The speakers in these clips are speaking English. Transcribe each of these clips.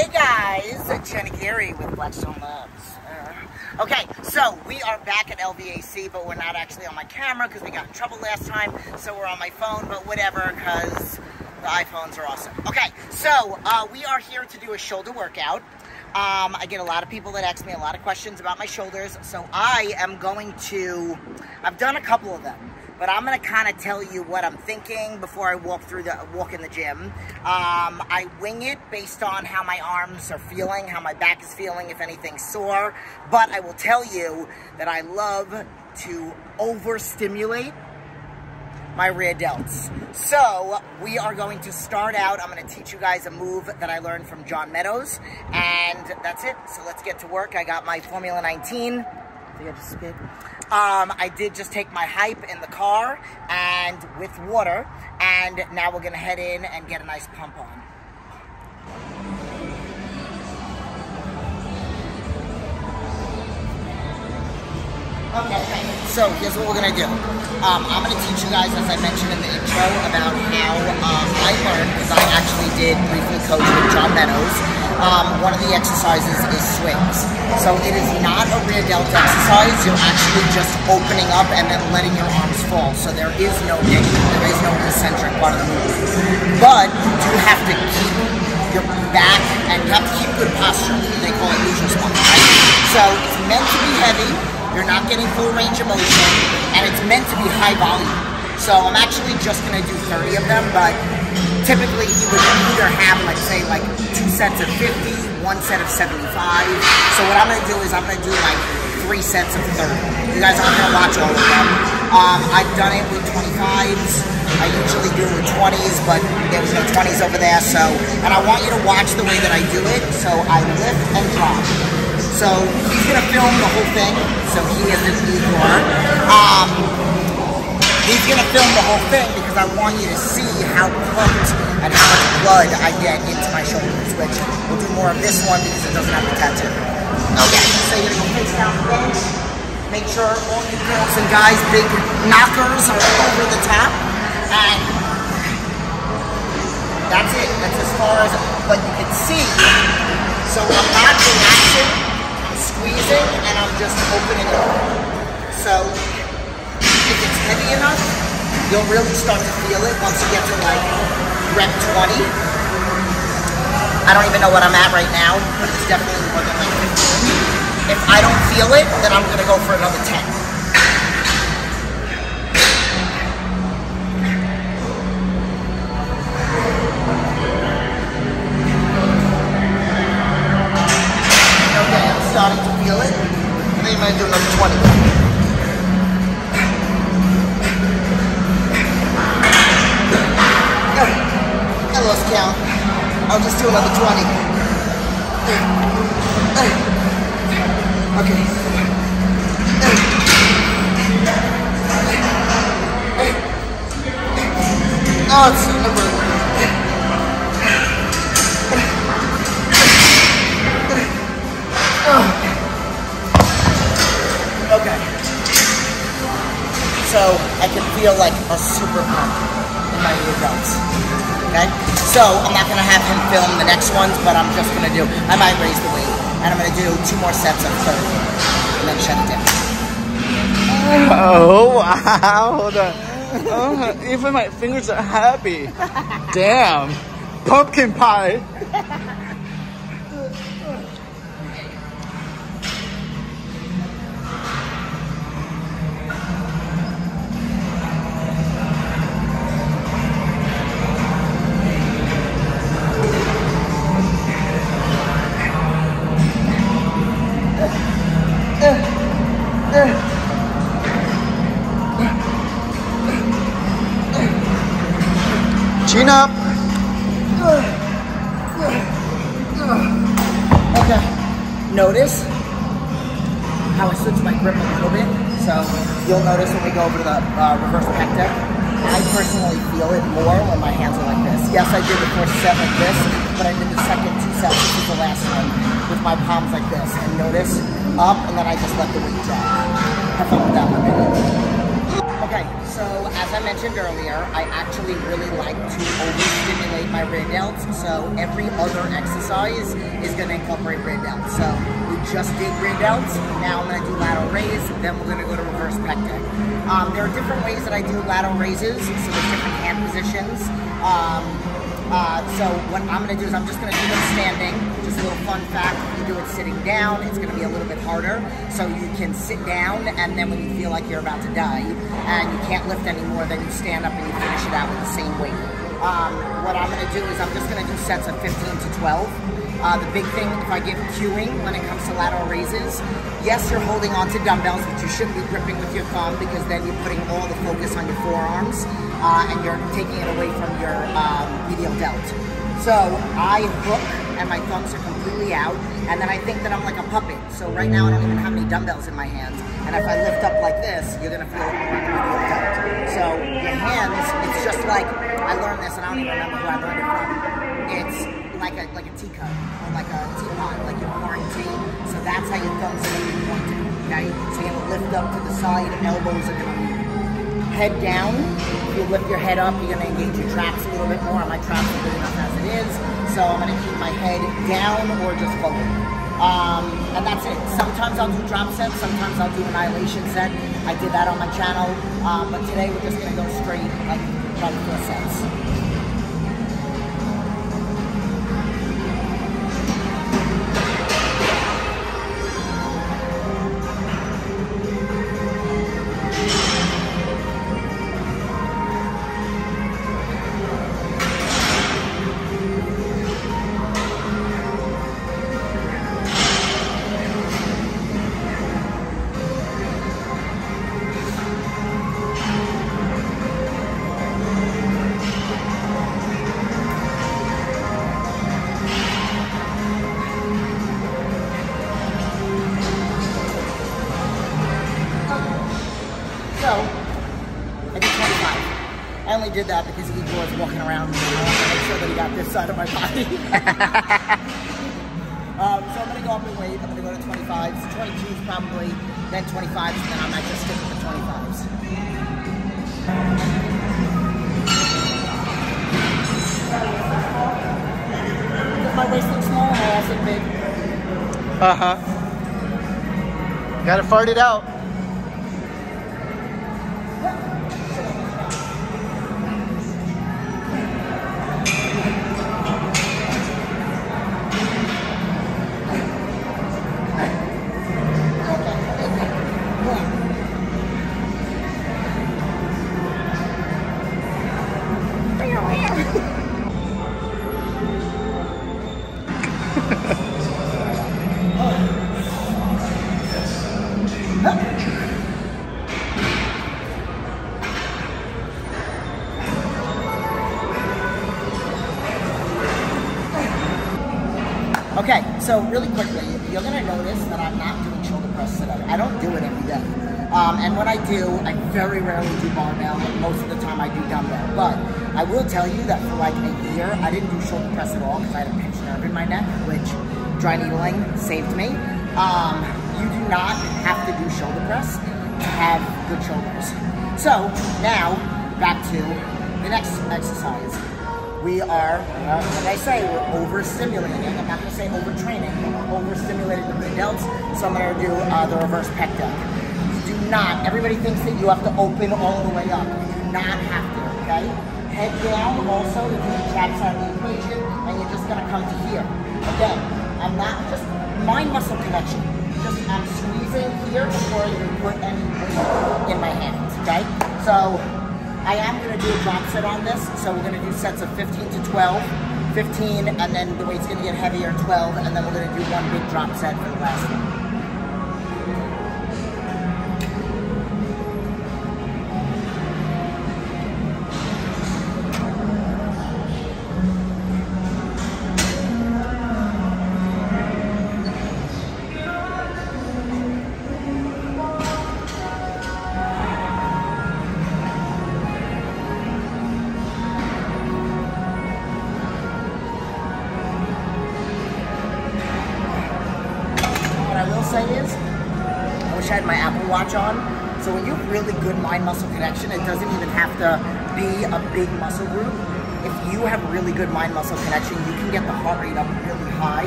Hey guys, Jenna Geary with Blackstone Labs. Okay, so we are back at LVAC, but we're not actually on my camera because we got in trouble last time, so we're on my phone, but whatever, because the iPhones are awesome. Okay, so we are here to do a shoulder workout. I get a lot of people that ask me a lot of questions about my shoulders, so I am going to, I've done a couple of them, but I'm gonna kind of tell you what I'm thinking before I walk in the gym. I wing it based on how my arms are feeling, how my back is feeling, if anything's sore. But I will tell you that I love to overstimulate my rear delts. So we are going to start out. I'm gonna teach you guys a move that I learned from John Meadows, and that's it. So let's get to work. I got my Formula 19. I did just take my hype in the car and with water, and now we're gonna head in and get a nice pump on. Okay, so here's what we're gonna do. I'm gonna teach you guys, as I mentioned in the intro, about how I learned, because I actually did briefly coach with John Meadows. One of the exercises is swings. So it is not a rear delt exercise. You're actually just opening up and then letting your arms fall. So there is no kick, there is no eccentric part of the move. But you do have to keep your back and you have to keep good posture. They call it neutral spine, right? So it's meant to be heavy. You're not getting full range of motion. And it's meant to be high volume. So I'm actually just gonna do 30 of them, but typically you would either have, like, say, like 2 sets of 50, 1 set of 75. So what I'm gonna do is I'm gonna do like 3 sets of 30. You guys aren't gonna watch all of them. I've done it with 25s. I usually do it with 20s, but there was no 20s over there. So, and I want you to watch the way that I do it. So I lift and drop. So he's gonna film the whole thing. So he is an Igor. He's going to film the whole thing because I want you to see how pumped and how much blood I get into my shoulders, which we'll do more of this one because it doesn't have the tattoo. Okay, so you're going to go face down the bench. Make sure all you girls and guys, big knockers are over the top. And that's it. That's as far as, but you can see. So I'm not relaxing, I'm squeezing, and I'm just opening up. So if it's heavy enough, you'll really start to feel it once you get to like rep 20. I don't even know what I'm at right now, but it's definitely more than like 15. If I don't feel it, then I'm gonna go for another 10. Okay, I'm starting to feel it. I think I'm gonna do another 20. Count. I'll just do another 20. Okay. Oh, it's number. Okay. So I can feel like a super pump in my ear belts. Okay? So I'm not gonna have him film the next ones, but I'm just gonna do, I might raise the weight, and I'm gonna do 2 more sets of 30, and then shut it down. Oh, wow, hold on. Oh, even my fingers are happy. Damn, pumpkin pie. Chin up. Okay. Notice how I switch my grip a little bit. So you'll notice when we go over to the reverse pec deck, I personally feel it more when my hands are like this. Yes, I did the first set like this, but I did the second 2 sets, which is the last one, with my palms like this. And notice up, and then I just let the weight drop. Have fun with that for a minute. Okay, so So, as I mentioned earlier, I actually really like to overstimulate my rear delts. So, every other exercise is going to incorporate rear delts. So, we just did rear delts. Now, I'm going to do lateral raise. Then, we're going to go to reverse pec deck. There are different ways that I do lateral raises. So, there's different hand positions. So, what I'm going to do is I'm just going to do them standing. Just a little fun fact, if you do it sitting down, it's going to be a little bit harder. So you can sit down, and then when you feel like you're about to die, and you can't lift anymore, then you stand up and you finish it out with the same weight. What I'm going to do is I'm just going to do sets of 15 to 12. The big thing, if I give cueing when it comes to lateral raises, yes, you're holding on to dumbbells, but you shouldn't be gripping with your thumb, because then you're putting all the focus on your forearms, and you're taking it away from your medial delt. So I hook, and my thumbs are completely out, and then I think that I'm like a puppet. So right now I don't even have any dumbbells in my hands, and if I lift up like this, you're gonna feel it more on the medial delt. So your hands, it's just like, I learned this, and I don't even remember who I learned it from. It's like a teacup, or like a teapot, like you're pouring tea. So that's how your thumbs are gonna be pointed, okay? So you're gonna lift up to the side, elbows are gonna move. Head down, you lift your head up, you're gonna engage your traps a little bit more. My traps are good enough as it is, so I'm gonna keep my head down or just forward. And that's it. Sometimes I'll do drop sets, sometimes I'll do an annihilation set. I did that on my channel, but today we're just gonna go straight, like, front foot sets. I only did that because Igor was walking around, so I wanted to make sure that he got this side of my body. So I'm going to go up in weight. I'm going to go to 25s, 22s probably, then 25s, and then I might just stick with the 25s. Does my waist look small or also big? Uh-huh. Gotta fart it out. Okay, so really quickly, you're going to notice that I'm not doing shoulder press sit-up. I don't do it every day. And when I do, I very rarely do barbell. Most of the time I do dumbbell. But I will tell you that for like a year, I didn't do shoulder press at all because I had a pinched nerve in my neck, which dry needling saved me. You do not have to do shoulder press to have good shoulders. So now, back to the next exercise. We are, like I say, we're overstimulating. I'm not going to say overtraining, but we're overstimulating the rear delts. So I'm going to do the reverse pec deck. You do not, everybody thinks that you have to open all the way up. You do not have to, okay? Head down also, you do the traps out of the equation, and you're just going to come to here. Again, I'm not just, mind-muscle connection. Just, I'm squeezing here before you put any weight in my hands, okay? So, I am going to do a drop set on this, so we're going to do sets of 15 to 12, 15, and then the weight's going to get heavier, 12, and then we're going to do one big drop set for the last one. Is, I wish I had my Apple Watch on, So when you have really good mind-muscle connection, it doesn't even have to be a big muscle group. If you have really good mind-muscle connection, you can get the heart rate up really high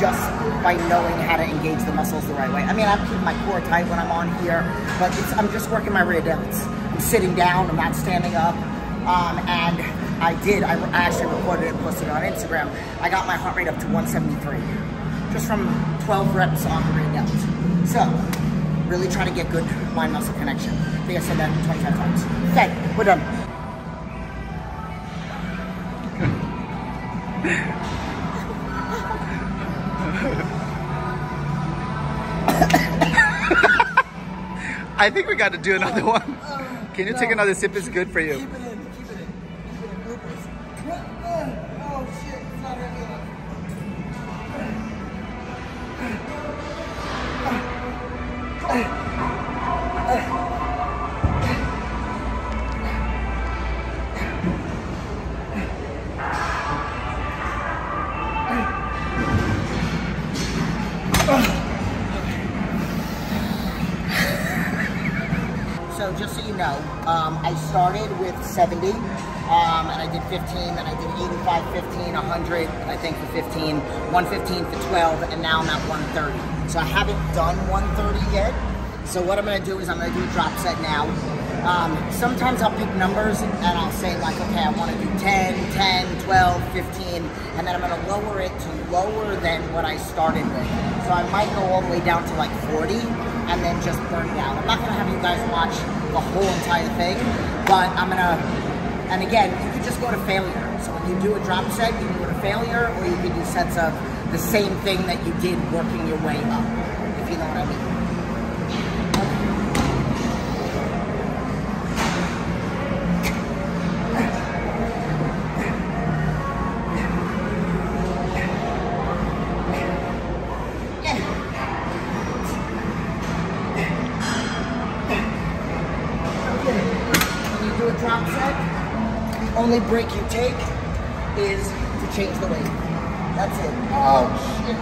just by knowing how to engage the muscles the right way. I mean, I'm keeping my core tight when I'm on here, but I'm just working my rear delts. I'm sitting down, I'm not standing up, and I actually recorded it and posted it on Instagram. I got my heart rate up to 173, just from 12 reps on the rear delts. So, really try to get good mind-muscle connection. I think I said that 25 times. Okay, we're done. I think we got to do another one. Can you take another sip? It's good for you. Keep it in. Keep it in. Keep it in. Bloopers. Oh shit! It's not heavy enough. So just so you know, I started with 70, and I did 15, then I did 85, 15, 100, I think for 15, 115 for 12, and now I'm at 130. So I haven't done 130 yet. So what I'm gonna do is I'm gonna do a drop set now. Sometimes I'll pick numbers and I'll say like, okay, I wanna do 10, 10, 12, 15, and then I'm gonna lower it to lower than what I started with. So I might go all the way down to like 40, and then just burn it out. I'm not gonna have you guys watch the whole entire thing, but I'm gonna, and again, you can just go to failure. So when you do a drop set, you can go to failure, or you can do sets of the same thing that you did working your way up, if you know what I mean. Drop set, the only break you take is to change the weight. That's it. Oh shit.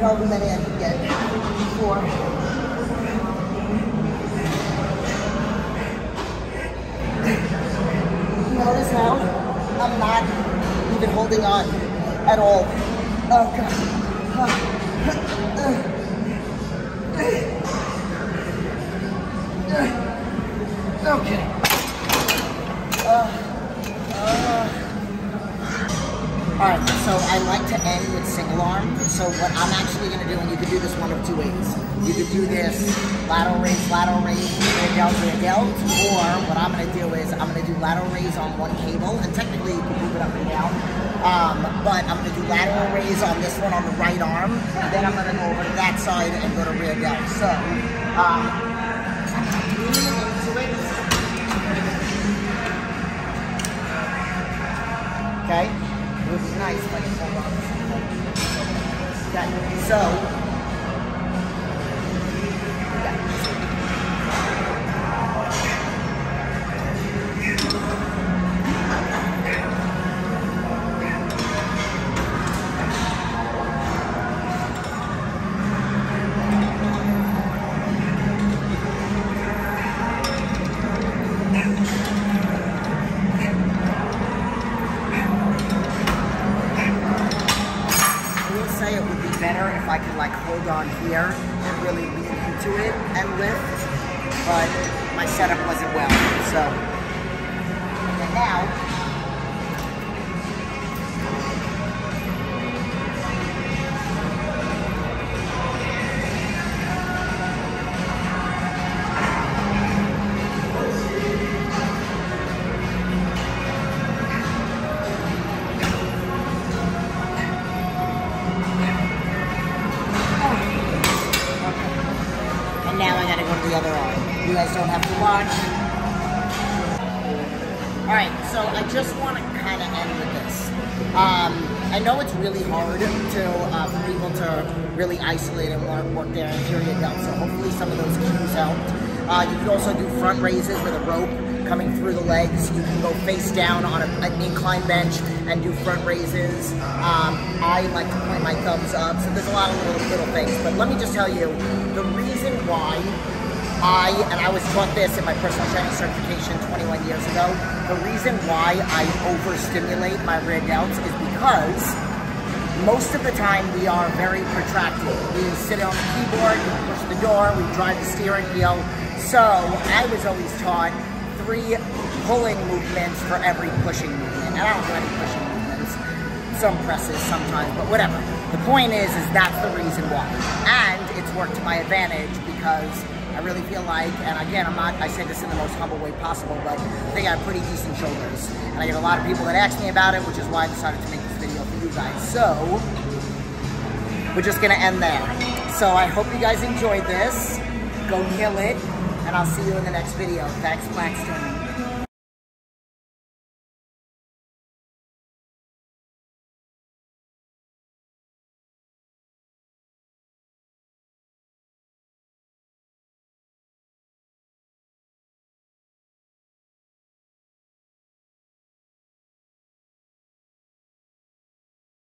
However many I can get before. Notice how I'm not even holding on at all. Oh god. Okay. Alright, so I like to end with single arm. So what I'm actually going to do, and you can do this one of two ways. You could do this lateral raise, rear delts, or what I'm going to do is I'm going to do lateral raise on one cable, and technically you can move it up and down. But I'm going to do lateral raise on this one on the right arm, and then I'm going to go over to that side and go to rear delt. So, okay. It was nice, but it's so long. Okay, so. If I could like hold on here and really lean into it and lift, but my setup wasn't well. So, and then now, Alright, so I just want to kind of end with this. I know it's really hard to, for people to really isolate and work their interior depth, so hopefully some of those cues helped. You can also do front raises with a rope coming through the legs. You can go face down on an incline bench and do front raises. I like to point my thumbs up, so there's a lot of little things. But let me just tell you, the reason why I was taught this in my personal training certification 21 years ago, the reason why I overstimulate my rear delts is because most of the time we are very protracted. We sit on the keyboard, we push the door, we drive the steering wheel. So I was always taught 3 pulling movements for every pushing movement. And I don't do any pushing movements. Some presses sometimes, but whatever. The point is that's the reason why. And it's worked to my advantage because I really feel like, and again, I say this in the most humble way possible, but I think I have pretty decent shoulders. And I get a lot of people that ask me about it, which is why I decided to make this video for you guys. So, we're just gonna end there. So I hope you guys enjoyed this. Go kill it, and I'll see you in the next video. Thanks, Blackstone.